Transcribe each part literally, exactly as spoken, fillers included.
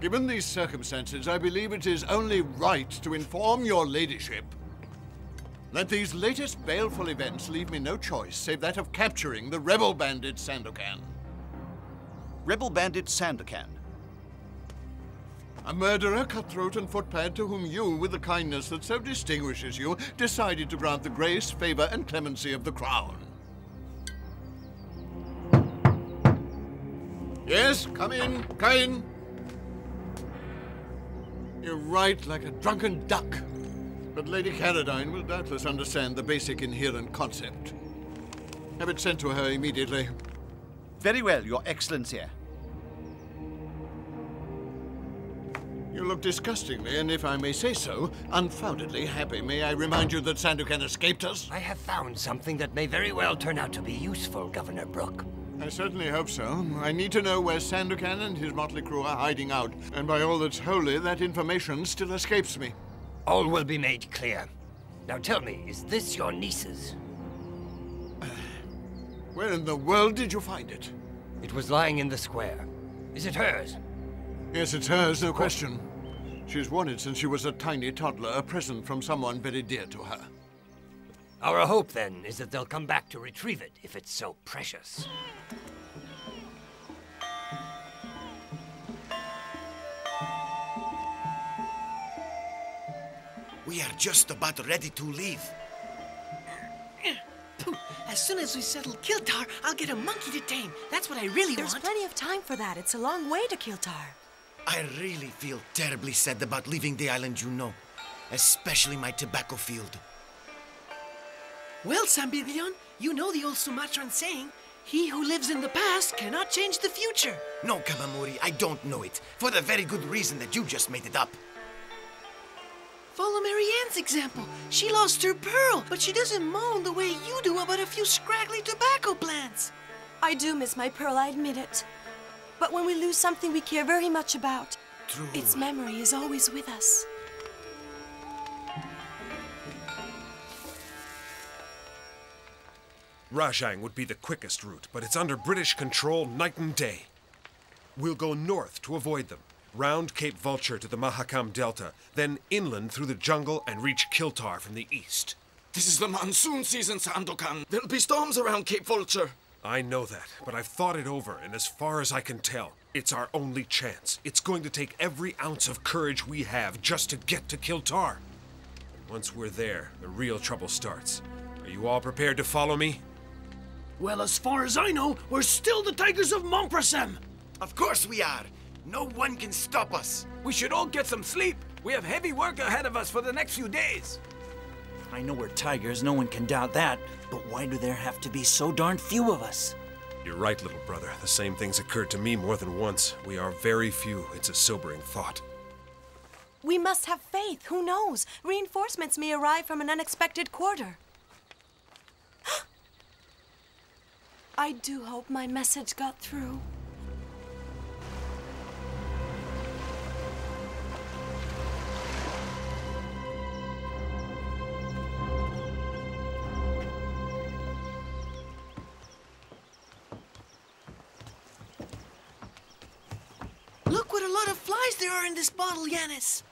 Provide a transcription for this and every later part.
Given these circumstances, I believe it is only right to inform your ladyship that these latest baleful events leave me no choice save that of capturing the rebel bandit Sandokan. Rebel bandit Sandokan? A murderer, cutthroat, and footpad to whom you, with the kindness that so distinguishes you, decided to grant the grace, favor, and clemency of the crown. Yes, come in, come in. You write like a drunken duck, but Lady Caradine will doubtless understand the basic inherent concept. Have it sent to her immediately. Very well, Your Excellency. You look disgustingly, and if I may say so, unfoundedly happy. May I remind you that Sandokan escaped us? I have found something that may very well turn out to be useful, Governor Brooke. I certainly hope so. I need to know where Sandokan and his motley crew are hiding out, and by all that's holy, that information still escapes me. All will be made clear. Now tell me, is this your niece's? Where in the world did you find it? It was lying in the square. Is it hers? Yes, it's hers, no question. She's worn it since she was a tiny toddler, a present from someone very dear to her. Our hope, then, is that they'll come back to retrieve it, if it's so precious. We are just about ready to leave. As soon as we settle Kiltar, I'll get a monkey to tame. That's what I really There's want. There's plenty of time for that. It's a long way to Kiltar. I really feel terribly sad about leaving the island, you know, especially my tobacco field. Well, Sambigliong, you know the old Sumatran saying, he who lives in the past cannot change the future. No, Kabamuri, I don't know it, for the very good reason that you just made it up. Follow Marianne's example. She lost her pearl, but she doesn't moan the way you do about a few scraggly tobacco plants. I do miss my pearl, I admit it. But when we lose something we care very much about, True. Its memory is always with us. Rajang would be the quickest route, but it's under British control night and day. We'll go north to avoid them, round Cape Vulture to the Mahakam Delta, then inland through the jungle and reach Kiltar from the east. This is the monsoon season, Sandokan. There'll be storms around Cape Vulture. I know that, but I've thought it over, and as far as I can tell, it's our only chance. It's going to take every ounce of courage we have just to get to Kiltar. Once we're there, the real trouble starts. Are you all prepared to follow me? Well, as far as I know, we're still the Tigers of Momprasem. Of course we are. No one can stop us. We should all get some sleep. We have heavy work ahead of us for the next few days. I know we're tigers, no one can doubt that. But why do there have to be so darn few of us? You're right, little brother. The same thing's occurred to me more than once. We are very few. It's a sobering thought. We must have faith. Who knows? Reinforcements may arrive from an unexpected quarter. I do hope my message got through. Look what a lot of flies there are in this bottle, Yannis.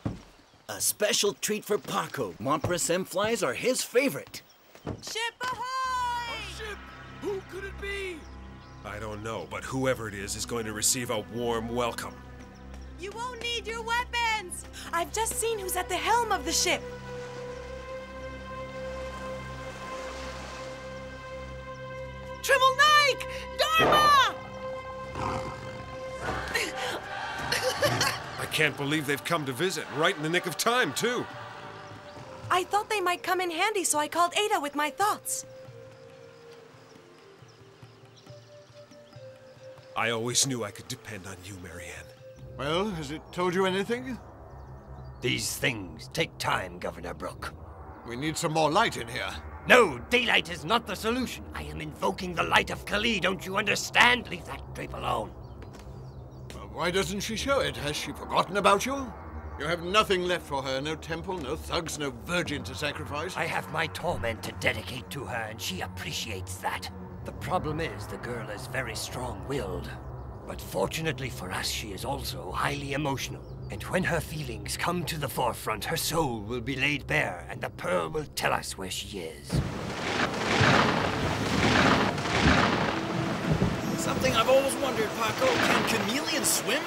A special treat for Paco. Montpressem flies are his favorite. Ship ahoy! Oh, ship. Who could it be? I don't know, but whoever it is is going to receive a warm welcome. You won't need your weapons! I've just seen who's at the helm of the ship. Tremal Naik! Dharma! I can't believe they've come to visit, right in the nick of time, too. I thought they might come in handy, so I called Ada with my thoughts. I always knew I could depend on you, Marianne. Well, has it told you anything? These things take time, Governor Brooke. We need some more light in here. No, daylight is not the solution. I am invoking the light of Kali, don't you understand? Leave that drape alone. Well, why doesn't she show it? Has she forgotten about you? You have nothing left for her, no temple, no thugs, no virgin to sacrifice. I have my torment to dedicate to her, and she appreciates that. The problem is, the girl is very strong-willed. But fortunately for us, she is also highly emotional. And when her feelings come to the forefront, her soul will be laid bare, and the pearl will tell us where she is. Something I've always wondered, Paco. Can chameleons swim?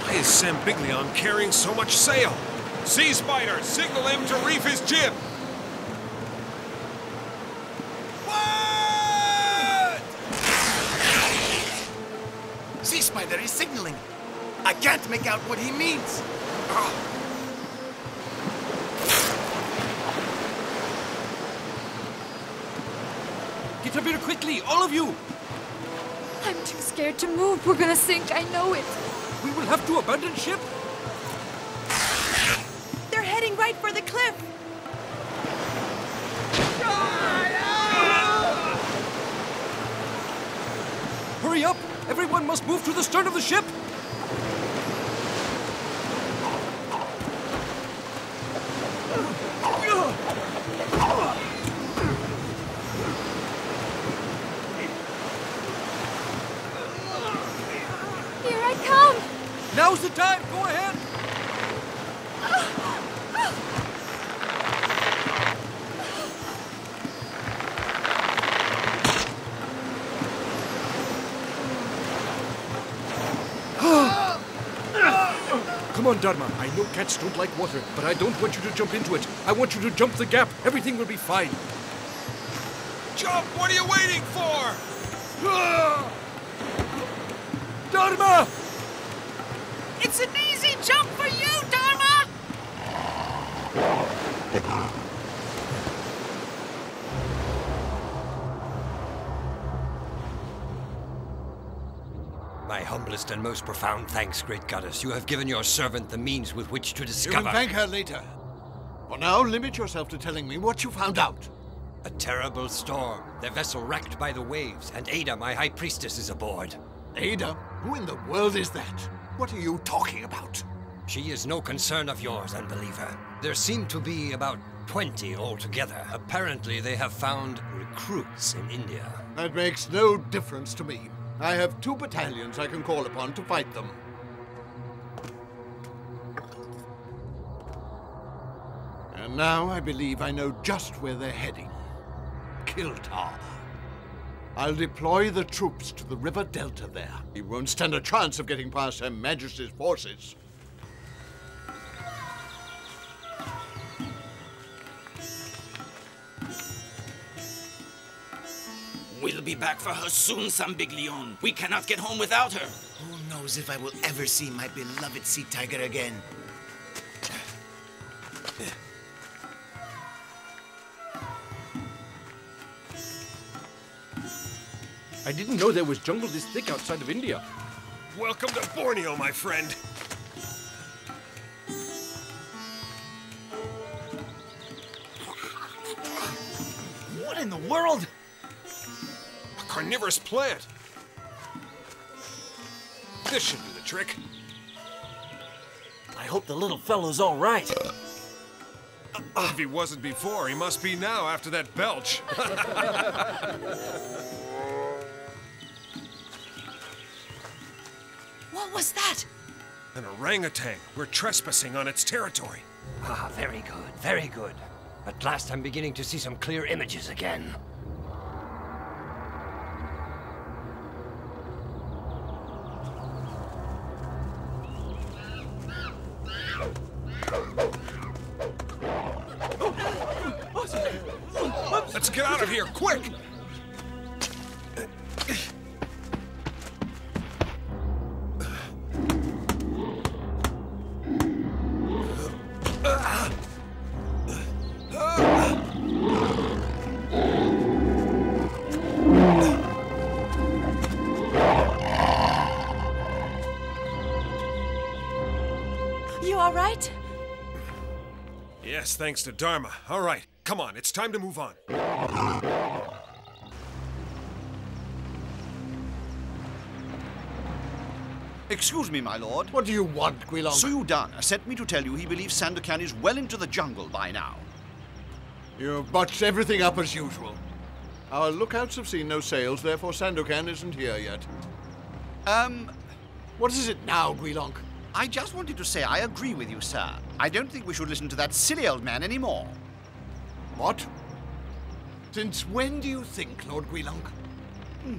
Why is Sambigliong carrying so much sail? Sea Spider, signal him to reef his jib! What? Sea Spider is signaling. I can't make out what he means. Oh. Get up here quickly, all of you! I'm too scared to move. We're gonna sink, I know it. We will have to abandon ship. They're heading right for the cliff. Hurry up! Everyone must move to the stern of the ship! Now's the time! Go ahead! Come on, Dharma. I know cats don't like water, but I don't want you to jump into it. I want you to jump the gap. Everything will be fine. Jump! What are you waiting for? Dharma! It's an easy jump for you, Dharma! My humblest and most profound thanks, great goddess. You have given your servant the means with which to discover... You can thank her later. For now, limit yourself to telling me what you found out. A terrible storm. Their vessel wrecked by the waves. And Ada, my high priestess, is aboard. Ada? Who in the world is that? What are you talking about? She is no concern of yours, unbeliever. There seem to be about twenty altogether. Apparently they have found recruits in India. That makes no difference to me. I have two battalions I can call upon to fight them. And now I believe I know just where they're heading. Kiltar. I'll deploy the troops to the river delta there. He won't stand a chance of getting past Her Majesty's forces. We'll be back for her soon, Sambigliong. We cannot get home without her. Who knows if I will ever see my beloved sea tiger again. I didn't know there was jungle this thick outside of India. Welcome to Borneo, my friend. What in the world? A carnivorous plant. This should do the trick. I hope the little fellow's all right. If he wasn't before, he must be now after that belch. What was that? An orangutan. We're trespassing on its territory. Ah, very good, very good. At last I'm beginning to see some clear images again. Let's get out of here, quick! Yes, thanks to Dharma. All right, come on, it's time to move on. Excuse me, my lord. What do you want, Guillonk? Suyodhana sent me to tell you he believes Sandokan is well into the jungle by now. You've botched everything up as usual. Our lookouts have seen no sails, therefore Sandokan isn't here yet. Um... What is it now, Guillonk? I just wanted to say I agree with you, sir. I don't think we should listen to that silly old man anymore. What? Since when do you think, Lord Guillonk? Hmm.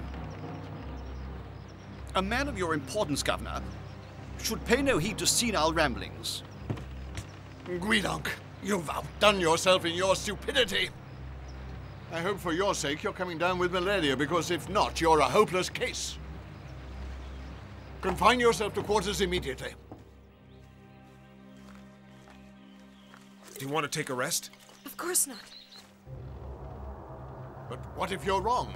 A man of your importance, Governor, should pay no heed to senile ramblings. Guillonk, you've outdone yourself in your stupidity. I hope for your sake you're coming down with malaria, because if not, you're a hopeless case. Confine yourself to quarters immediately. Do you want to take a rest? Of course not. But what if you're wrong?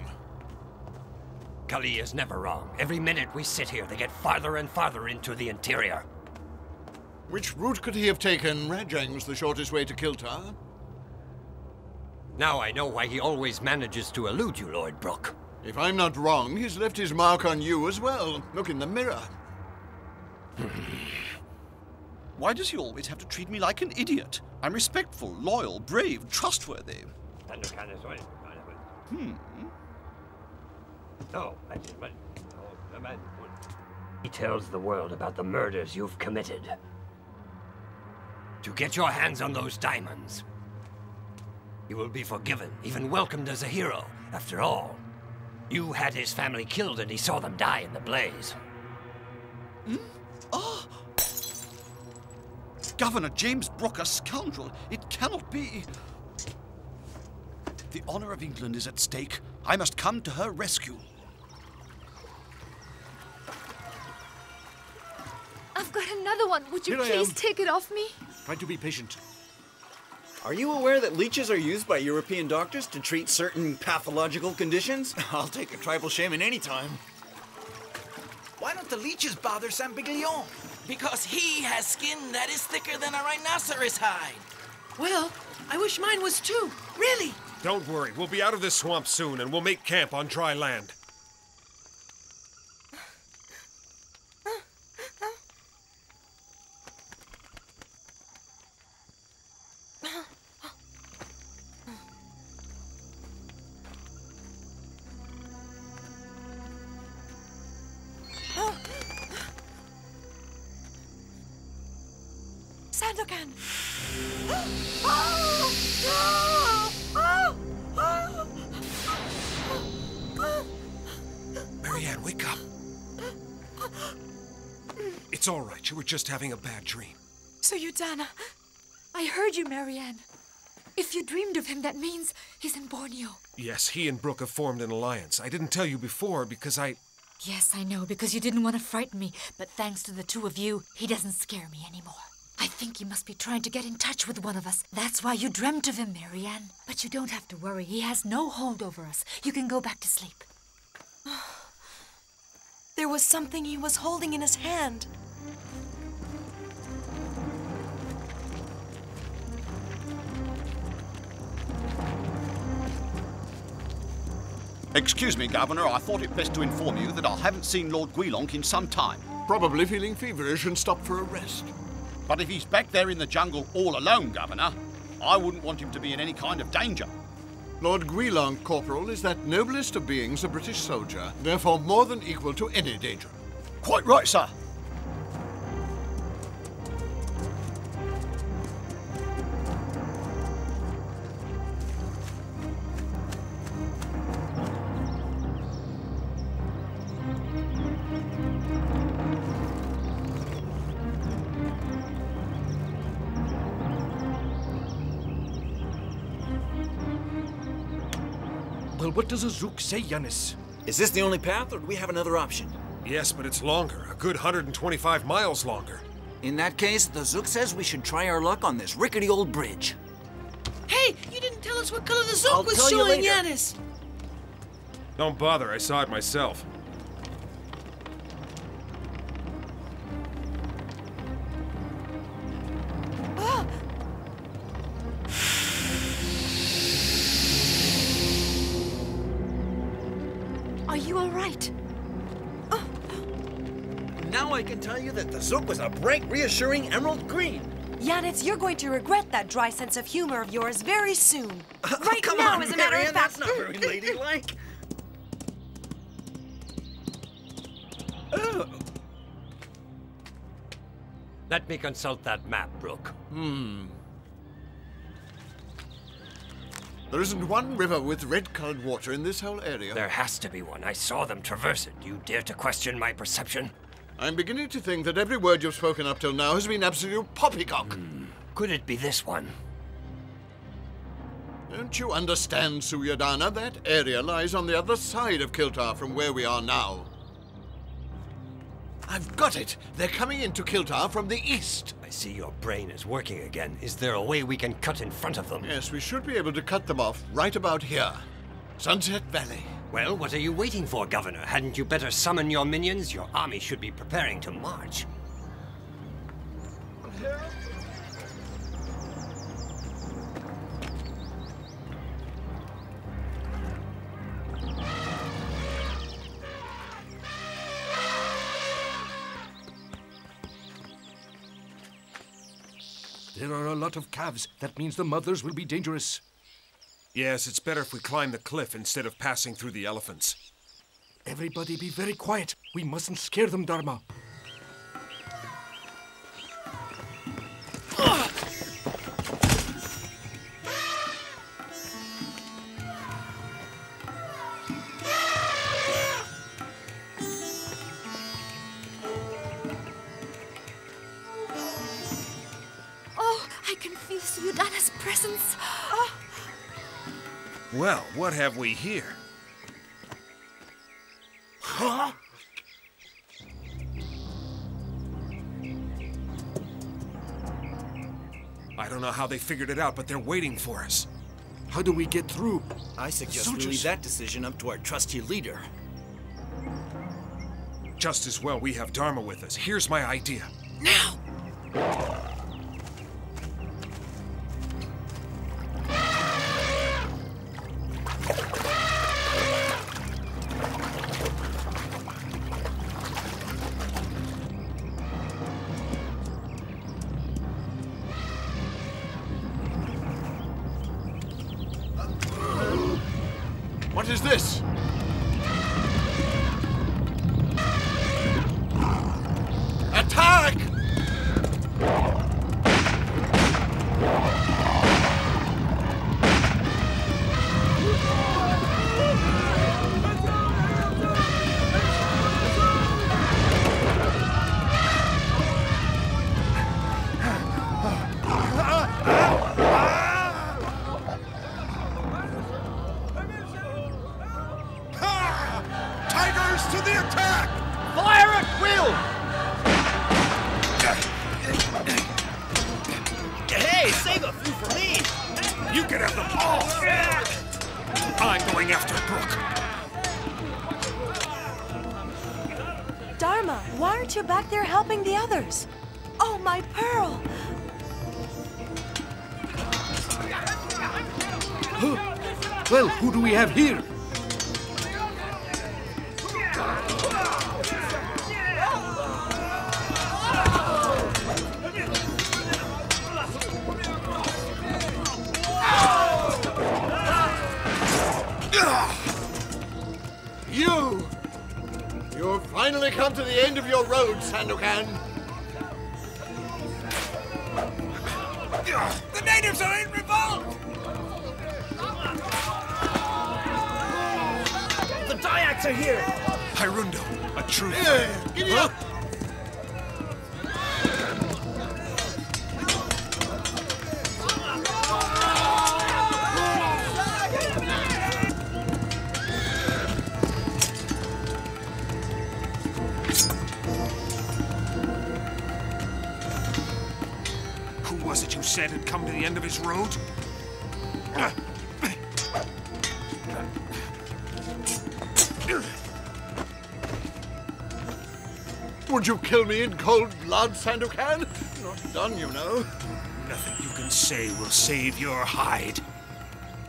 Kali is never wrong. Every minute we sit here, they get farther and farther into the interior. Which route could he have taken? Rajang's the shortest way to Kiltar. Now I know why he always manages to elude you, Lord Brooke. If I'm not wrong, he's left his mark on you as well. Look in the mirror. Why does he always have to treat me like an idiot? I'm respectful, loyal, brave, trustworthy. Hmm. No, I just meant, no, man would. He tells the world about the murders you've committed. To get your hands on those diamonds. You will be forgiven, even welcomed as a hero. After all, you had his family killed and he saw them die in the blaze. Hmm? Oh! Governor James Brooke, a scoundrel! It cannot be! The honor of England is at stake. I must come to her rescue. I've got another one. Would you please take it off me? Try to be patient. Are you aware that leeches are used by European doctors to treat certain pathological conditions? I'll take a tribal shaman any time. Why don't the leeches bother Sambigliong? Because he has skin that is thicker than a rhinoceros hide. Well, I wish mine was too. Really? Don't worry, we'll be out of this swamp soon, and we'll make camp on dry land. It's all right. You were just having a bad dream. Suyodhana, I heard you, Marianne. If you dreamed of him, that means he's in Borneo. Yes, he and Brooke have formed an alliance. I didn't tell you before because I... Yes, I know, because you didn't want to frighten me. But thanks to the two of you, he doesn't scare me anymore. I think he must be trying to get in touch with one of us. That's why you dreamt of him, Marianne. But you don't have to worry. He has no hold over us. You can go back to sleep. There was something he was holding in his hand. Excuse me, Governor, I thought it best to inform you that I haven't seen Lord Guillonk in some time. Probably feeling feverish and stopped for a rest. But if he's back there in the jungle all alone, Governor, I wouldn't want him to be in any kind of danger. Lord Guillonk, Corporal, is that noblest of beings, a British soldier, therefore more than equal to any danger. Quite right, sir. Well, what does Azuk say, Yannis? Is this the only path, or do we have another option? Yes, but it's longer. A good one hundred twenty-five miles longer. In that case, the Zook says we should try our luck on this rickety old bridge. Hey, you didn't tell us what color the Zook I'll was showing, Yannis! Don't bother, I saw it myself. Now I can tell you that the Zook was a bright, reassuring emerald green. Yanitz, you're going to regret that dry sense of humor of yours very soon. Uh, right come now, on, as a matter Marianne, of fact. That's not very ladylike. Oh. Let me consult that map, Brooke. Hmm. There isn't one river with red-colored water in this whole area. There has to be one. I saw them traverse it. Do you dare to question my perception? I'm beginning to think that every word you've spoken up till now has been absolute poppycock. Hmm. Could it be this one? Don't you understand, Suyodhana? That area lies on the other side of Kiltar from where we are now. I've got it! They're coming into Kiltar from the east! I see your brain is working again. Is there a way we can cut in front of them? Yes, we should be able to cut them off right about here. Sunset Valley. Well, what are you waiting for, Governor? Hadn't you better summon your minions? Your army should be preparing to march. There are a lot of calves. That means the mothers will be dangerous. Yes, it's better if we climb the cliff instead of passing through the elephants. Everybody be very quiet. We mustn't scare them, Dharma. Well, what have we here? Huh? I don't know how they figured it out, but they're waiting for us. How do we get through? I suggest Soldiers. We leave that decision up to our trusty leader. Just as well we have Dharma with us. Here's my idea. Now! Sandokan. The natives are in revolt! The Dayaks are here! Hirundo, a true friend. Yeah, give it up! End of his road? Would you kill me in cold blood, Sandokan? Not done, you know. Nothing you can say will save your hide.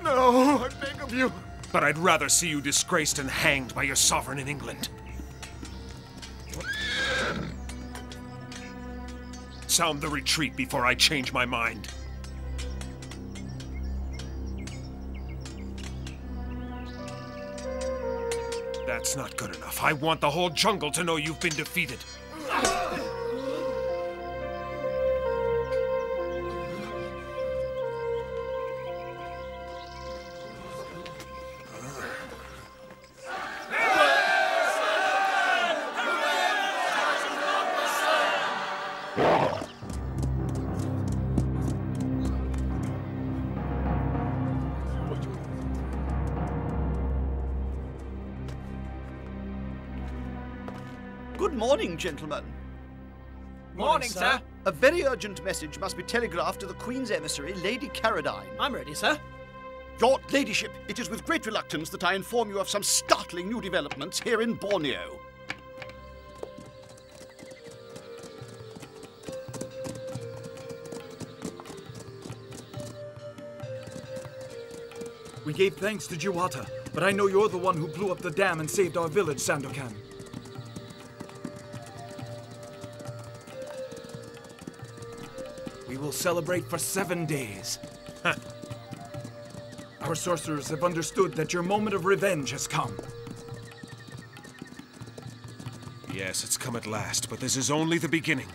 No, I beg of you. But I'd rather see you disgraced and hanged by your sovereign in England. sound the retreat before I change my mind. That's not good enough. I want the whole jungle to know you've been defeated. Gentlemen. Morning, Morning sir. sir. A very urgent message must be telegraphed to the Queen's emissary, Lady Caradine. I'm ready, sir. Your ladyship, it is with great reluctance that I inform you of some startling new developments here in Borneo. We gave thanks to Juwata, but I know you're the one who blew up the dam and saved our village, Sandokan. We'll celebrate for seven days. Huh. Our sorcerers have understood that your moment of revenge has come. Yes, it's come at last, but this is only the beginning.